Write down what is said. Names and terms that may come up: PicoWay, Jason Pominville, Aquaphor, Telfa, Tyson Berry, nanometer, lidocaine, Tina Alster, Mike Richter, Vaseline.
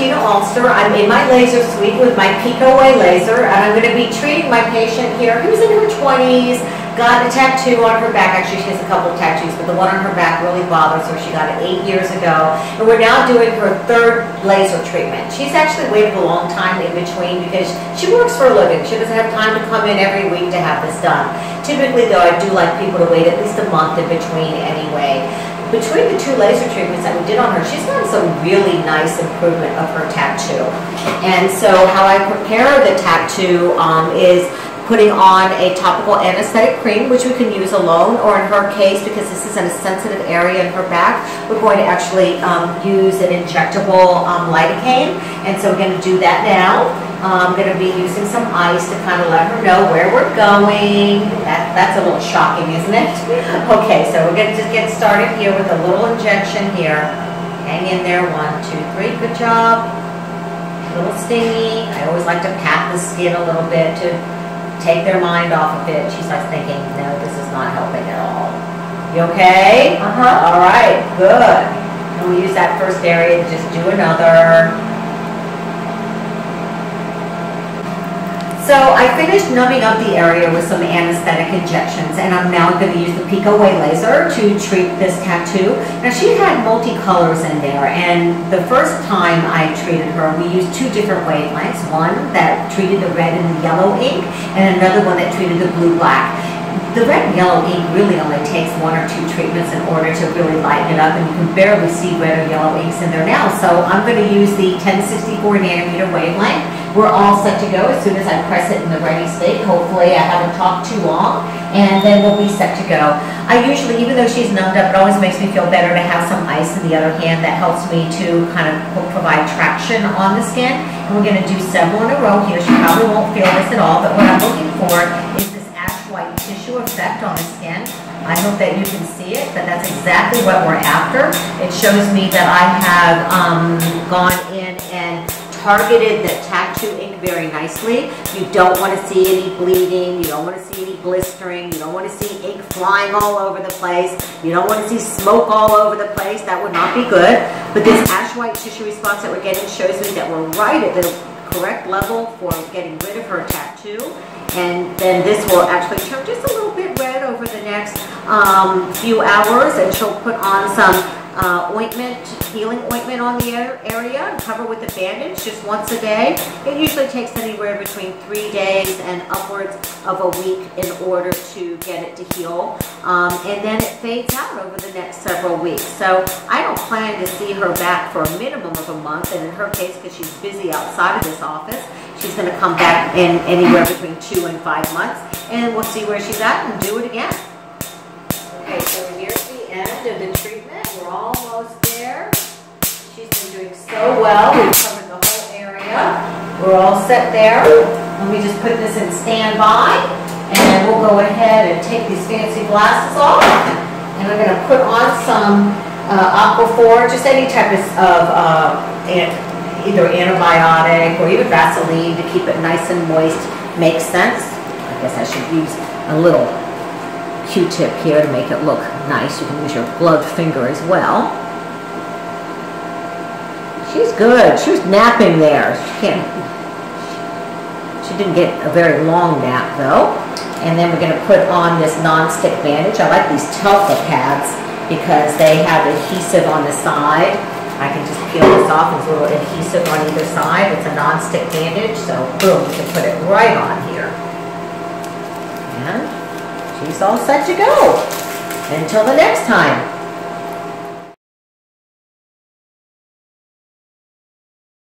Tina Alster. I'm in my laser suite with my PicoWay laser, and I'm going to be treating my patient here who's in her 20s, got a tattoo on her back. Actually, she has a couple of tattoos, but the one on her back really bothers her. She got it 8 years ago, and we're now doing her third laser treatment. She's actually waited a long time in between because she works for a living. She doesn't have time to come in every week to have this done. Typically, though, I do like people to wait at least a month in between anyway. Between the two laser treatments that we did on her, she's gotten some really nice improvement of her tattoo. And so how I prepare the tattoo is putting on a topical anesthetic cream, which we can use alone, or in her case, because this is in a sensitive area in her back, we're going to actually use an injectable lidocaine. And so we're going to do that now. I'm going to be using some ice to kind of let her know where we're going. That's a little shocking, isn't it? Okay, so we're going to just get started here with a little injection here. Hang in there. 1, 2, 3. Good job. A little stingy. I always like to pat the skin a little bit to take their mind off of it. She starts thinking, no, this is not helping at all. You okay? Uh-huh. All right. Good. And we'll use that first area to just do another. So I finished numbing up the area with some anesthetic injections, and I'm now going to use the PicoWay laser to treat this tattoo. Now, she had multicolors in there, and the first time I treated her, we used two different wavelengths, one that treated the red and the yellow ink, and another one that treated the blue-black. The red and yellow ink really only takes one or two treatments in order to really lighten it up, and you can barely see red or yellow inks in there now. So I'm going to use the 1064 nanometer wavelength. We're all set to go as soon as I press it in the ready state. Hopefully I haven't talked too long, and then we'll be set to go. I usually, even though she's numbed up, it always makes me feel better to have some ice in the other hand. That helps me to kind of provide traction on the skin. And we're going to do several in a row here. She probably won't feel this at all, but what I'm looking for is effect on the skin. I hope that you can see it, but that's exactly what we're after. It shows me that I have gone in and targeted the tattoo ink very nicely. You don't want to see any bleeding, you don't want to see any blistering, you don't want to see ink flying all over the place, you don't want to see smoke all over the place. That would not be good. But this ash white tissue response that we're getting shows me that we're right at the correct level for getting rid of her tattoo, and then this will actually turn just a little bit red over the next few hours, and she'll put on some healing ointment on the area and cover with a bandage just once a day. It usually takes anywhere between 3 days and upwards of a week in order to get it to heal, and then it fades out over the next several weeks. So I don't plan to see her back for a minimum of a month, and in her case, because she's busy outside of this office, she's going to come back in anywhere between 2 and 5 months, and we'll see where she's at and do it again. Okay, so here's the end of the treatment. We're almost there. She's been doing so well. We've covered the whole area. We're all set there. Let me just put this in standby, and we'll go ahead and take these fancy glasses off, and I'm going to put on some Aquaphor, just any type of either antibiotic or even Vaseline to keep it nice and moist. Makes sense. I guess I should use a little Q-tip here to make it look nice. You can use your gloved finger as well. She's good. She was napping there. She didn't get a very long nap though. And then we're going to put on this non-stick bandage. I like these Telfa pads because they have adhesive on the side. I can just peel this off. It's a little adhesive on either side. It's a non-stick bandage, so boom, you can put it right on here. And she's all set to go. Until the next time.